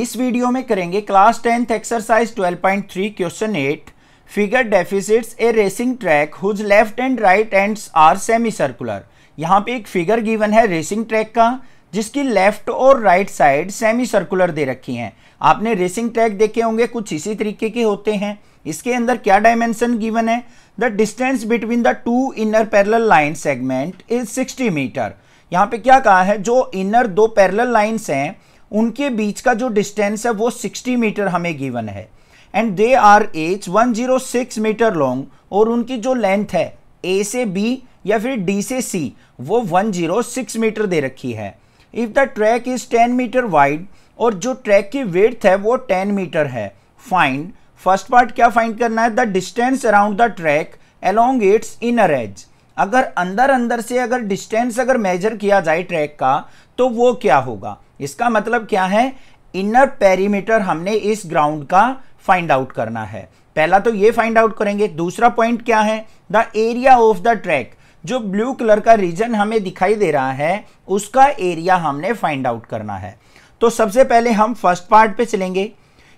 इस वीडियो में करेंगे class 10th exercise 12.3 question 8 figure depicts a racing track whose left and right ends are semi circular. यहाँ पे एक फिगर गिवन है रेसिंग ट्रैक का जिसकी लेफ्ट और राइट साइड सेमी सर्कुलर दे रखी हैं। आपने रेसिंग ट्रैक देखे होंगे कुछ इसी तरीके के होते हैं। इसके अंदर क्या डायमेंशन गिवन है, the distance between the two inner parallel line segment is 60 metre. यहाँ पे क्या कहा है, जो इनर दो पैरेलल लाइन्स हैं उनके बीच का जो डिस्टेंस है वो 60 मीटर हमें गिवन है। And they are each 106 metre long, और उनकी जो लेंथ है ए से बी या फिर डी से सी वो 106 मीटर दे रखी है। If the track is 10 metre wide, और जो ट्रैक की विड्थ है वो 10 मीटर है। फाइंड, फर्स्ट पार्ट क्या फाइंड करना है, the distance around the track along its inner edge. अगर अंदर से अगर डिस्टेंस अगर मेजर किया जाए ट्रैक का तो वो क्या होगा, इसका मतलब क्या है, इनर पेरीमीटर हमने इस ग्राउंड का फाइंड आउट करना है। पहला तो ये फाइंड आउट करेंगे। दूसरा पॉइंट क्या है, the area of the track, जो ब्लू कलर का रीजन हमें दिखाई दे रहा है उसका एरिया हमने फाइंड आउट करना है। तो सबसे पहले हम फर्स्ट पार्ट पे चलेंगे।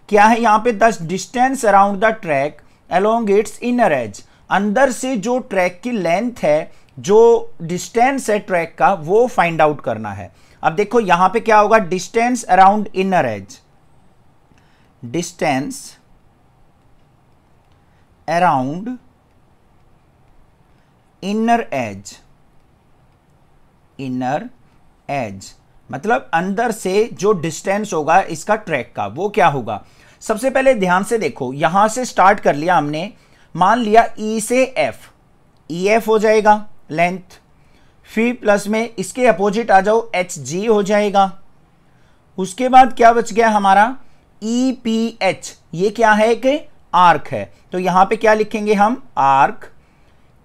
क्या है यहाँ पे, the distance around the track along its inner edge. अंदर से जो ट्रैक की लेंथ है, जो डिस्टेंस है ट्रैक का, वो फाइंड आउट करना है। अब देखो यहाँ पे क्या होगा, distance around inner edge, distance around inner edge, inner edge मतलब अंदर से जो डिस्टेंस होगा इसका ट्रैक का वो क्या होगा। सबसे पहले ध्यान से देखो, यहाँ से स्टार्ट कर लिया हमने, मान लिया E से F, EF हो जाएगा लेंथ, फिर प्लस में इसके अपोजिट आ जाओ HG हो जाएगा। उसके बाद क्या बच गया हमारा EPH, ये क्या है कि आर्क है, तो यहाँ पे क्या लिखेंगे हम, आर्क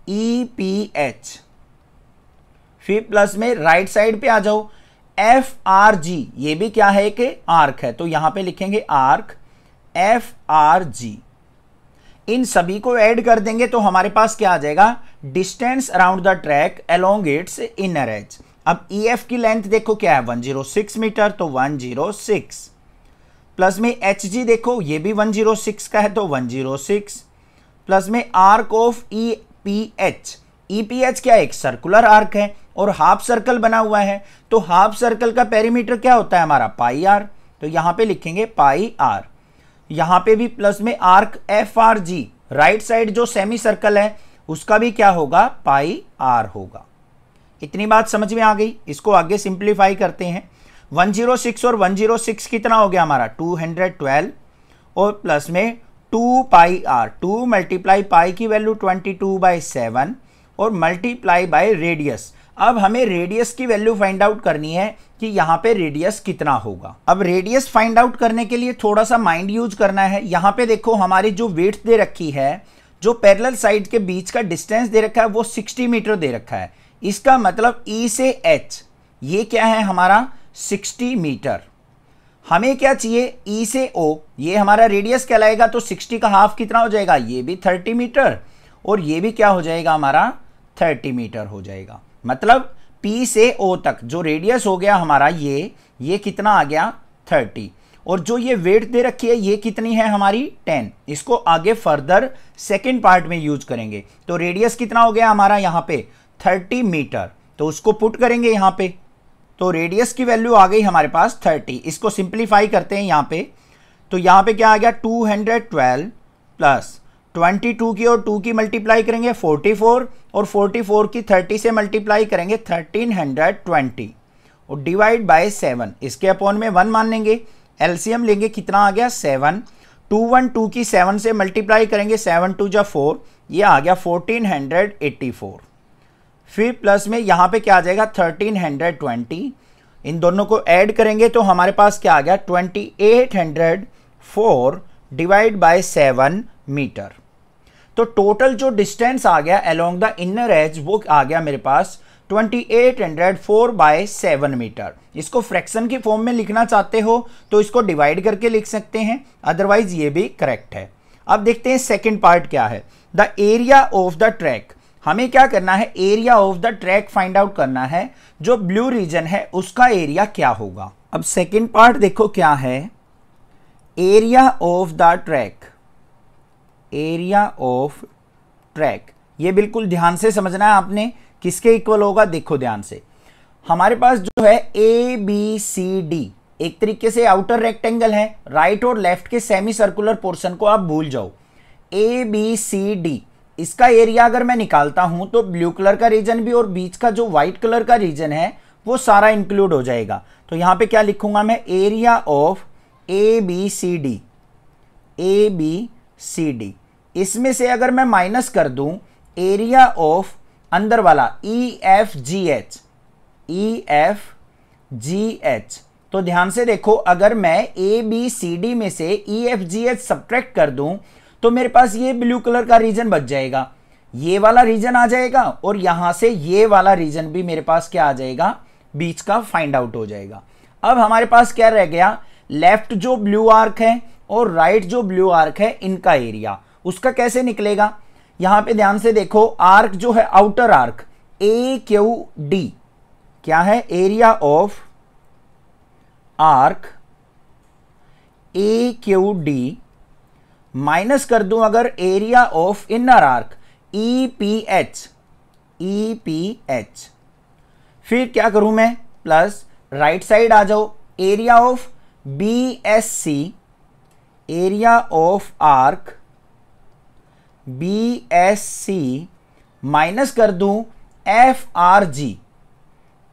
EPH। फिर प्लस में राइट साइड पे आ जाओ FRG, ये भी क्या है कि आर्क है, तो यहाँ पे लिखेंगे आर्क FRG। इन सभी को ऐड कर देंगे तो हमारे पास क्या आ जाएगा, distance around the track along its inner edge. अब EF की लेंथ देखो क्या है, 106 मीटर, तो 106 प्लस में HG देखो ये भी 106 का है, तो 106 प्लस में आर्क ऑफ EPH। EPH क्या है, एक सर्कुलर आर्क है और हाफ सर्कल बना हुआ है, तो हाफ सर्कल का पेरीमीटर क्या होता है हमारा, पाई आर, तो यहाँ पे लिखेंगे पाई आर। यहाँ पे भी प्लस में आर्क FRG, राइट साइड जो सेमी सर्कल है उसका भी क्या होगा, पाई आर होगा। इतनी बात समझ में आ गई। इसको आगे सिंप्लीफाई करते हैं। 106 और 106 कितना हो गया हमारा, 212, और प्लस में 2 पाई आर, 2 मल्टीप्लाई पाई की वैल्यू 22/7 और मल्टीप्लाई बाय रेडियस। अब हमें रेडियस की वैल्यू फाइंड आउट करनी है कि यहाँ पे रेडियस कितना होगा। अब रेडियस फाइंड आउट करने के लिए थोड़ा सा माइंड यूज करना है। यहाँ पे देखो हमारी जो विड्थ दे रखी है, जो पैरेलल साइड के बीच का डिस्टेंस दे रखा है वो 60 मीटर दे रखा है। इसका मतलब E से H ये क्या है हमारा 60 मीटर। हमें क्या चाहिए, E से O, ये हमारा रेडियस कहलाएगा, तो 60 का हाफ कितना हो जाएगा, ये भी 30 मीटर, और ये भी क्या हो जाएगा हमारा 30 मीटर हो जाएगा। मतलब P से O तक जो रेडियस हो गया हमारा ये कितना आ गया 30, और जो ये वेट दे रखी है ये कितनी है हमारी 10। इसको आगे फर्दर सेकंड पार्ट में यूज करेंगे। तो रेडियस कितना हो गया हमारा यहाँ पे 30 मीटर, तो उसको पुट करेंगे यहाँ पे, तो रेडियस की वैल्यू आ गई हमारे पास 30। इसको सिंप्लीफाई करते हैं यहाँ पे, तो यहाँ पे क्या आ गया 212 प्लस 22 की और 2 की मल्टीप्लाई करेंगे 44, और 44 की 30 से मल्टीप्लाई करेंगे 1320, और डिवाइड बाय 7, इसके अपॉन में 1 मान लेंगे, एलसीएम लेंगे, कितना आ गया 7। 212 की 7 से मल्टीप्लाई करेंगे, 7 2 जा 4, ये आ गया 1484। फिर प्लस में यहाँ पे क्या आ जाएगा 1320, इन दोनों को ऐड करेंगे तो हमारे पास क्या आ गया 2804 डिवाइड बाय 7 मीटर। तो टोटल जो डिस्टेंस आ गया अलोंग द इनर एज वो आ गया मेरे पास 2804/7 मीटर। इसको फ्रैक्शन की फॉर्म में लिखना चाहते हो तो इसको डिवाइड करके लिख सकते हैं, अदरवाइज ये भी करेक्ट है। अब देखते हैं सेकंड पार्ट क्या है, the area of the track. हमें क्या करना है, area of the track find out करना है। जो ब्लू रीजन है उसका एरिया क्या होगा। अब सेकेंड पार्ट देखो क्या है, area of the track, area of track, ये बिल्कुल ध्यान से समझना है आपने, किसके इक्वल होगा। देखो ध्यान से, हमारे पास जो है ए बी सी डी एक तरीके से आउटर रेक्टेंगल है, राइट और लेफ्ट के सेमी सर्कुलर पोर्शन को आप भूल जाओ। ए बी सी डी इसका एरिया अगर मैं निकालता हूं तो ब्लू कलर का रीजन भी और बीच का जो व्हाइट कलर का रीजन है वो सारा इंक्लूड हो जाएगा। तो यहां पे क्या लिखूंगा मैं, area of A B C D, A B C D, इसमें से अगर मैं माइनस कर दूं एरिया ऑफ अंदर वाला E F G H, E F G H, तो ध्यान से देखो अगर मैं ए बी सी डी में से E F G H subtract कर दूं तो मेरे पास ये ब्लू कलर का रीजन बच जाएगा, ये वाला रीजन आ जाएगा और यहाँ से ये वाला रीजन भी मेरे पास क्या आ जाएगा, बीच का फाइंड आउट हो जाएगा। अब हमारे पास क्या रह गया, लेफ्ट जो ब्लू आर्क है और राइट जो ब्लू आर्क है इनका एरिया, उसका कैसे निकलेगा। यहाँ पे ध्यान से देखो आर्क जो है outer arc A Q D क्या है, area of arc A Q D, minus कर दूं अगर area of inner arc E P H, E P H, फिर क्या करूं मैं प्लस राइट साइड आ जाओ area of B S C, area of arc B S C, minus कर दूं F R G,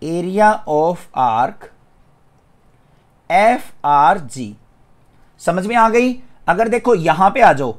area of arc F R G. समझ में आ गई। अगर देखो यहां पे आ जाओ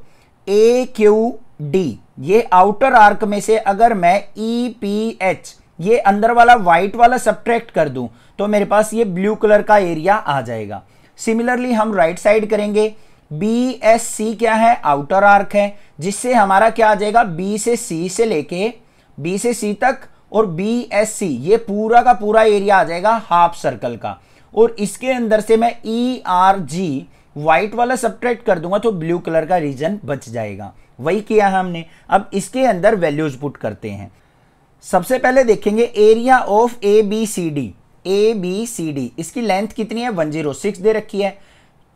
ए क्यू डी, ये आउटर आर्क में से अगर मैं ई पी एच, ये अंदर वाला व्हाइट वाला सब्ट्रैक्ट कर दूं तो मेरे पास ये ब्लू कलर का एरिया आ जाएगा। सिमिलरली हम राइट साइड करेंगे, बी एस सी क्या है, आउटर आर्क है, जिससे हमारा क्या आ जाएगा, बी से सी से लेके बी से सी तक और बी एस सी, ये पूरा का पूरा एरिया आ जाएगा हाफ सर्कल का, और इसके अंदर से मैं ई आर जी व्हाइट वाला सब्ट्रैक्ट कर दूंगा तो ब्लू कलर का रीजन बच जाएगा। वही किया है हमने। अब इसके अंदर वैल्यूज पुट करते हैं। सबसे पहले देखेंगे area of A B C D, A B C D इसकी लेंथ कितनी है, 106 दे रखी है।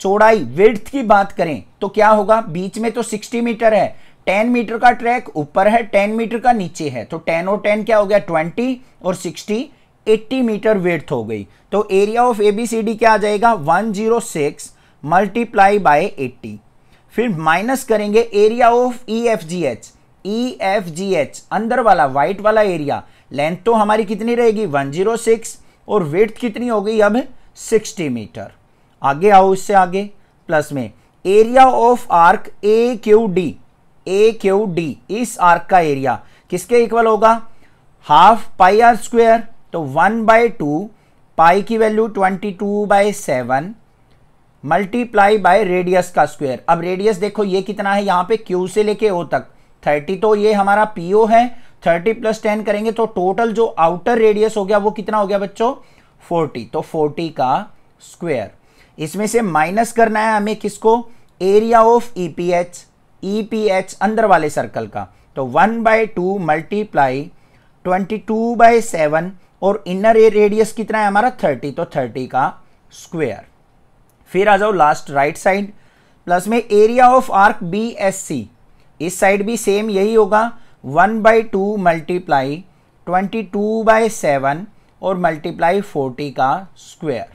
चौड़ाई विड्थ की बात करें तो क्या होगा, बीच में तो 60 मीटर है, 10 मीटर का ट्रैक ऊपर है, 10 मीटर का नीचे है, तो 10 और 10 क्या हो गया 20 और 60 80 मीटर विड्थ हो गई। तो area of A B C D क्या आ जाएगा, 106 मल्टीप्लाई बाय 80। फिर माइनस करेंगे area of E F G H, E F G H अंदर वाला व्हाइट वाला एरिया, लेंथ तो हमारी कितनी रहेगी 106 और विड्थ कितनी हो गई अब 60 मीटर। आगे आओ इससे आगे, प्लस में area of arc A Q D, A Q D इस आर्क का एरिया किसके इक्वल होगा, हाफ पाई आर स्क्वायर, तो 1/2 पाई की वैल्यू 22/7 मल्टीप्लाई बाय रेडियस का स्क्वायर। अब रेडियस देखो ये कितना है, यहाँ पे Q से लेके O तक 30, तो ये हमारा PO है, 30 + 10 करेंगे तो टोटल जो आउटर रेडियस हो गया वो कितना हो गया बच्चों 40, तो 40 का स्क्वायर। इसमें से माइनस करना है हमें किसको, एरिया ऑफ EPH, EPH अंदर वाले सर्कल का, तो 1/2 मल्टीप्लाई 22/7 और इनर रेडियस कितना है हमारा 30, तो 30 का स्क्वायर। फिर आ जाओ लास्ट राइट साइड, प्लस में area of arc B S C, इस साइड भी सेम यही होगा, 1/2 मल्टीप्लाई 22/7 और मल्टीप्लाई 40 का स्क्वायर।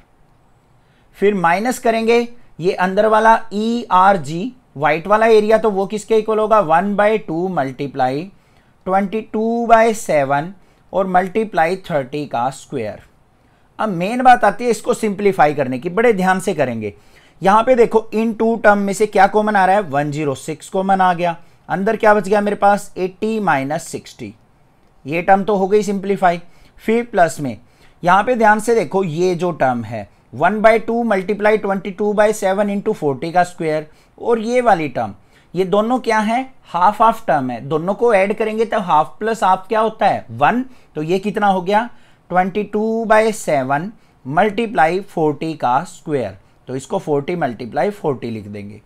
फिर माइनस करेंगे ये अंदर वाला ई आर जी व्हाइट वाला एरिया, तो वो किसके इक्वल होगा, 1/2 मल्टीप्लाई 22/7 और मल्टीप्लाई 30 का स्क्वायर। अब मेन बात आती है इसको सिंप्लीफाई करने की, बड़े ध्यान से करेंगे। यहाँ पे देखो इन टू टर्म में से क्या कॉमन आ रहा है, 106 कॉमन आ गया, अंदर क्या बच गया मेरे पास 80 - 60, ये टर्म तो हो गई सिंप्लीफाई। फिर प्लस में यहाँ पे ध्यान से देखो ये जो टर्म है 1/2 मल्टीप्लाई 22/7 इंटू 40 का स्क्वायर, और ये वाली टर्म, ये दोनों क्या है हाफ हाफ टर्म है, दोनों को ऐड करेंगे तो हाफ प्लस हाफ क्या होता है 1, तो ये कितना हो गया 22/7 मल्टीप्लाई 40 का स्क्वायर, तो इसको 40 मल्टीप्लाई 40 लिख देंगे।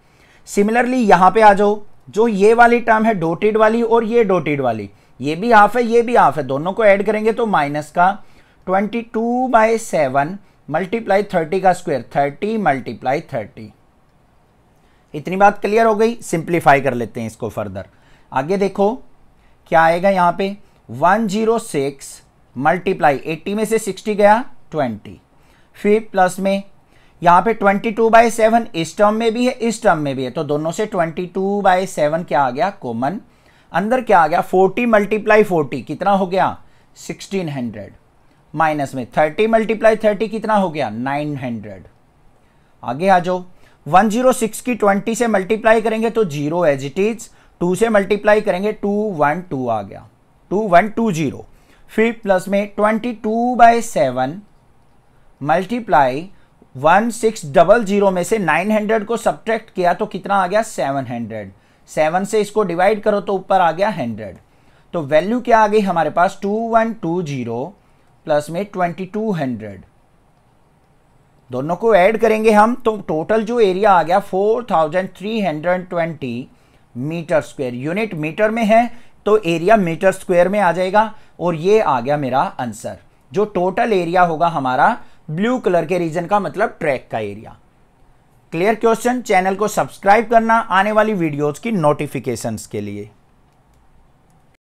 सिमिलरली यहाँ पे आ जाओ, जो ये वाली टर्म है डोटेड वाली और ये डोटेड वाली, ये भी हाफ है ये भी हाफ है, दोनों को ऐड करेंगे तो माइनस का 22/7 मल्टीप्लाई 30 का स्क्वायर, 30 मल्टीप्लाई 30। इतनी बात क्लियर हो गई। सिंप्लीफाई कर लेते हैं इसको फर्दर। आगे देखो क्या आएगा यहाँ पे, 106 मल्टीप्लाई 80 में से 60 गया 20, फिर प्लस में यहाँ पे 22/7 इस टर्म में भी है इस टर्म में भी है, तो दोनों से 22/7 क्या आ गया कॉमन। अंदर क्या आ गया 40 मल्टीप्लाई 40 कितना हो गया 1600, माइनस में 30 मल्टीप्लाई 30 कितना हो गया 900। आगे आ जाओ, 106 की 20 से मल्टीप्लाई करेंगे तो 0 एज इट इज, 2 से मल्टीप्लाई करेंगे 212 आ गया 2120, फिर प्लस में 22/7 मल्टीप्लाई 1600 में से 900 को सब्ट्रैक्ट किया तो कितना आ गया 700, 7 से इसको डिवाइड करो तो ऊपर आ गया 100। तो वैल्यू क्या आ गई हमारे पास 2120 प्लस में 2200, दोनों को ऐड करेंगे हम तो टोटल जो एरिया आ गया 4320 मीटर स्क्वायर। यूनिट मीटर में है तो एरिया मीटर स्क्वायर में आ जाएगा और ये आ गया मेरा आंसर, जो टोटल एरिया होगा हमारा ब्लू कलर के रीजन का मतलब ट्रैक का एरिया। Clear question. चैनल को सब्सक्राइब करना आने वाली वीडियोस की नोटिफिकेशंस के लिए।